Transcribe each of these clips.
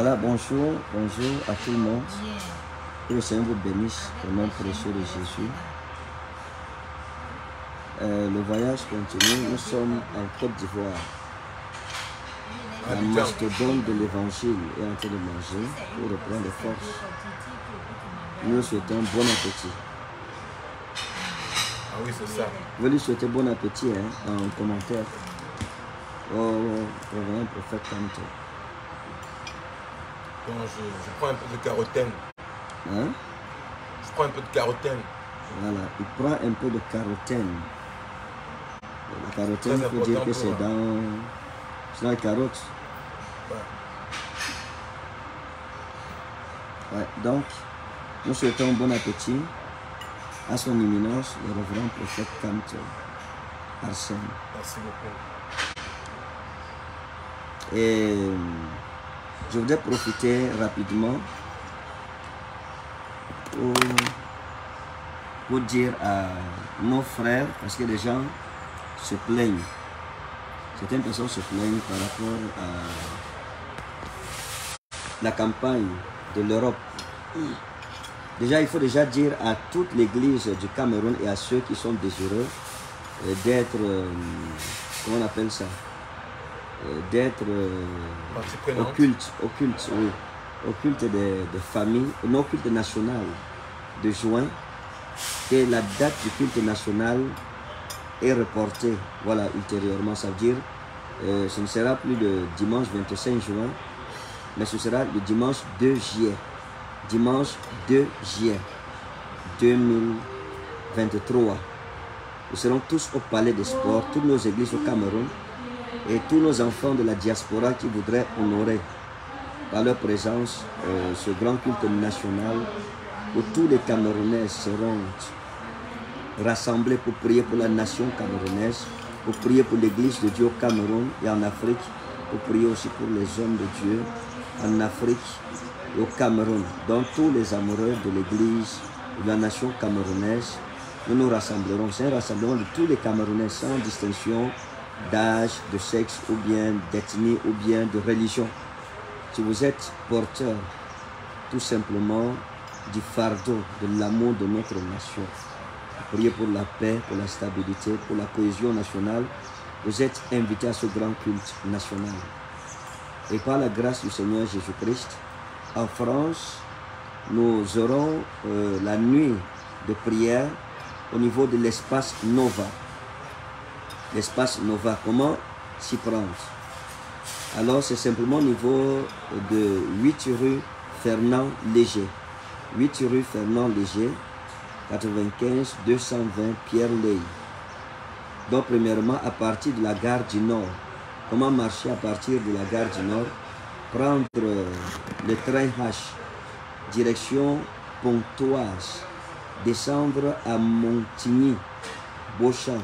Voilà, bonjour à tout le monde. Et le Seigneur vous bénisse au nom précieux de Jésus. Le voyage continue, nous sommes en Côte d'Ivoire. La mastodonte de l'évangile est en train de manger pour reprendre des forces. Nous souhaitons bon appétit. Ah oui, c'est ça. Vous lui souhaitez bon appétit hein, en commentaire. Revenons au prophète Kant. Bon, je prends un peu de carotène. Hein? Je prends un peu de carotène. Voilà, il prend un peu de carotène. La carotène, il faut dire que c'est dans... C'est dans la carotte. Ouais. Ouais, donc, nous souhaitons bon appétit à son éminence, le révérend prophète Kant Arsène. Merci beaucoup. Et je voudrais profiter rapidement pour dire à nos frères, parce que les gens se plaignent. Certaines personnes se plaignent par rapport à la campagne de l'Europe. Déjà, il faut déjà dire à toute l'église du Cameroun et à ceux qui sont désireux d'être, comment on appelle ça, d'être occulte, oui, occulte de famille, non culte national de juin, et la date du culte national est reportée, voilà, ultérieurement. Ça veut dire, ce ne sera plus le dimanche 25 juin, mais ce sera le dimanche 2 juillet. Dimanche 2 juillet 2023. Nous serons tous au Palais des Sports, toutes nos églises au Cameroun et tous nos enfants de la diaspora qui voudraient honorer par leur présence ce grand culte national où tous les Camerounais seront rassemblés pour prier pour la nation camerounaise, pour prier pour l'église de Dieu au Cameroun et en Afrique, pour prier aussi pour les hommes de Dieu en Afrique et au Cameroun. Donc tous les amoureux de l'église de la nation camerounaise, nous nous rassemblerons. C'est un rassemblement de tous les Camerounais sans distinction d'âge, de sexe ou bien d'ethnie ou bien de religion. Si vous êtes porteur tout simplement du fardeau de l'amour de notre nation, priez pour la paix, pour la stabilité, pour la cohésion nationale, vous êtes invité à ce grand culte national. Et par la grâce du Seigneur Jésus-Christ, en France, nous aurons la nuit de prière au niveau de l'espace Nova. L'espace Nova, comment s'y prendre? Alors, c'est simplement au niveau de 8 rue Fernand-Léger. 8 rue Fernand-Léger, 95 220 Pierre-Ley. Donc, premièrement, à partir de la Gare du Nord. Comment marcher à partir de la Gare du Nord? Prendre le train H, direction Pontoise, descendre à Montigny, Beauchamp,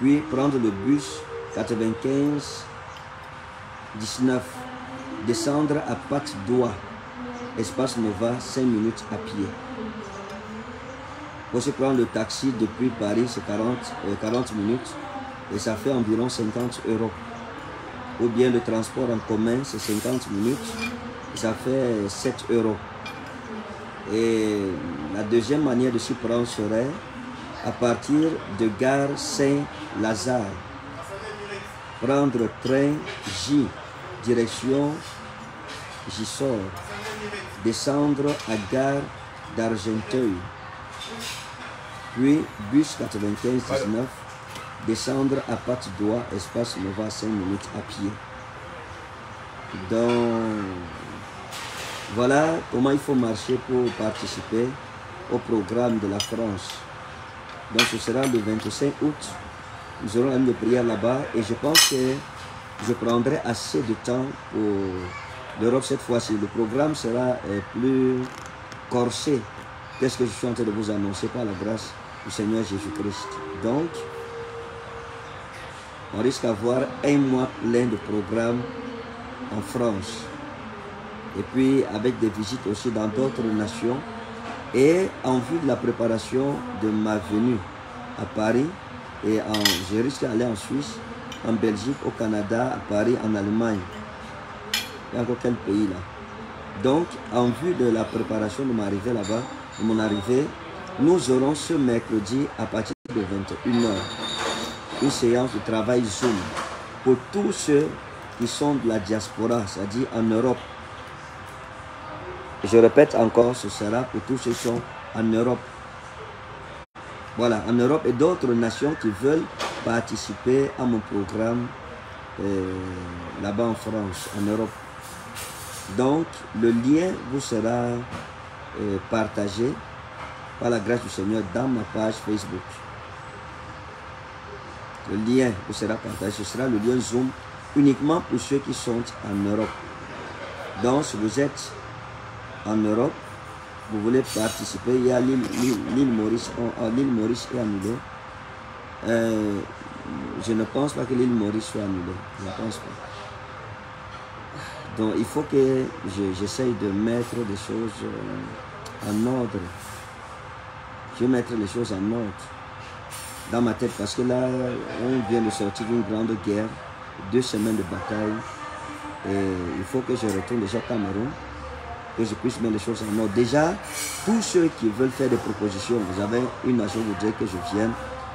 puis prendre le bus 95 19, descendre à Patte d'Oie, espace Nova, 5 minutes à pied. Pour se prendre le taxi depuis Paris, c'est 40 minutes et ça fait environ 50 €. Ou bien le transport en commun, c'est 50 minutes, ça fait 7 €. Et la deuxième manière de s'y prendre serait à partir de Gare Saint-Lazare. Prendre train J, direction Gisors, descendre à Gare d'Argenteuil, puis bus 95 19, descendre à Patte d'Oie, espace Nova, 5 minutes à pied. Donc, voilà comment il faut marcher pour participer au programme de la France. Donc, ce sera le 25 août. Nous aurons une prière là-bas et je pense que je prendrai assez de temps pour l'Europe cette fois-ci. Le programme sera plus corsé. Qu'est-ce que je suis en train de vous annoncer par la grâce du Seigneur Jésus-Christ. Donc, on risque d'avoir un mois plein de programmes en France. Et puis avec des visites aussi dans d'autres nations. Et en vue de la préparation de ma venue à Paris, et je risque d'aller en Suisse, en Belgique, au Canada, à Paris, en Allemagne. Il y a encore quel pays là? Donc, en vue de la préparation de mon arrivée là-bas, nous aurons ce mercredi à partir de 21 h une séance de travail Zoom pour tous ceux qui sont de la diaspora, c'est-à-dire en Europe. Je répète encore, ce sera pour tous ceux qui sont en Europe. Voilà, en Europe et d'autres nations qui veulent participer à mon programme là-bas en France, en Europe. Donc, le lien vous sera partagé par la grâce du Seigneur dans ma page Facebook. Le lien vous sera partagé, ce sera le lien Zoom uniquement pour ceux qui sont en Europe. Donc, si vous êtes en Europe, vous voulez participer, il y a l'île Maurice, l'île Maurice est annulée. Je ne pense pas que l'île Maurice soit annulée, je ne pense pas. Donc il faut que j'essaye de mettre des choses en ordre. Je vais mettre les choses en ordre dans ma tête parce que là, on vient de sortir d'une grande guerre, 2 semaines de bataille. Et il faut que je retourne déjà au Cameroun, que je puisse mettre les choses en ordre. Déjà, tous ceux qui veulent faire des propositions, vous avez une nation, vous voudrez que je vienne,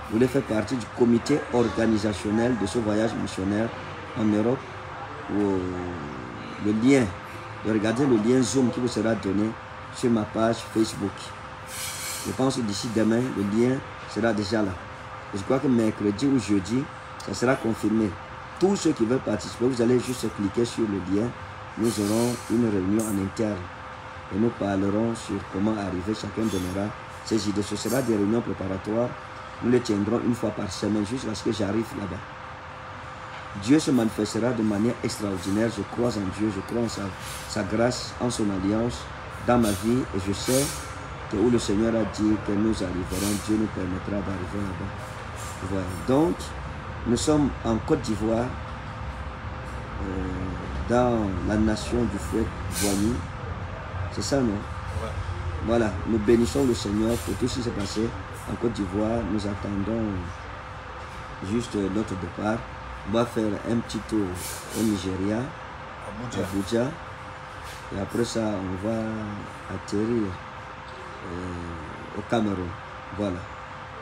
vous voulez faire partie du comité organisationnel de ce voyage missionnaire en Europe. Le lien, regardez le lien Zoom qui vous sera donné sur ma page Facebook. Je pense que d'ici demain, le lien sera déjà là. Et je crois que mercredi ou jeudi, ça sera confirmé. Tous ceux qui veulent participer, vous allez juste cliquer sur le lien. Nous aurons une réunion en interne et nous parlerons sur comment arriver. Chacun donnera ses idées. Ce sera des réunions préparatoires. Nous les tiendrons une fois par semaine jusqu'à ce que j'arrive là-bas. Dieu se manifestera de manière extraordinaire. Je crois en Dieu, je crois en sa grâce, en son alliance dans ma vie. Et je sais que où le Seigneur a dit que nous arriverons, Dieu nous permettra d'arriver là-bas. Voilà. Donc, nous sommes en Côte d'Ivoire. Dans la nation du feu Boigny. C'est ça, non? Ouais. Voilà, nous bénissons le Seigneur pour tout ce qui s'est passé en Côte d'Ivoire. Nous attendons juste notre départ. On va faire un petit tour au Nigeria, à Abuja. Et après ça, on va atterrir au Cameroun. Voilà.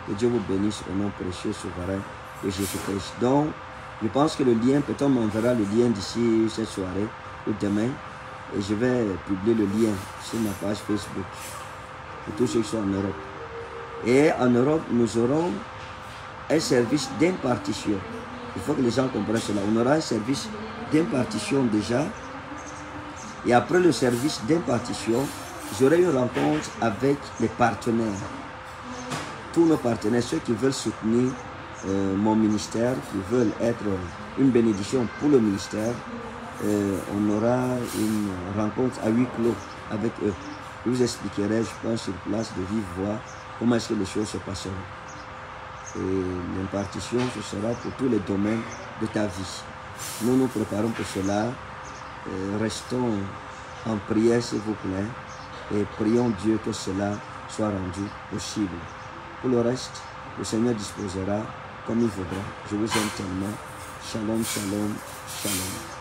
Que Dieu vous bénisse au nom précieux, souverain de Jésus-Christ. Donc, je pense que le lien, peut-être m'enverra le lien d'ici cette soirée ou demain. Et je vais publier le lien sur ma page Facebook pour tous ceux qui sont en Europe. Et en Europe, nous aurons un service d'impartition. Il faut que les gens comprennent cela. On aura un service d'impartition déjà. Et après le service d'impartition, j'aurai une rencontre avec les partenaires. Tous nos partenaires, ceux qui veulent soutenir mon ministère, qui veulent être une bénédiction pour le ministère, on aura une rencontre à huis clos avec eux. Je vous expliquerai, je pense, sur place de vive voix, comment est-ce que les choses se passeront. Et l'impartition, ce sera pour tous les domaines de ta vie. Nous nous préparons pour cela. Restons en prière, s'il vous plaît, et prions Dieu que cela soit rendu possible. Pour le reste, le Seigneur disposera comme il voudra. Je vous aime tellement. Shalom, shalom, shalom.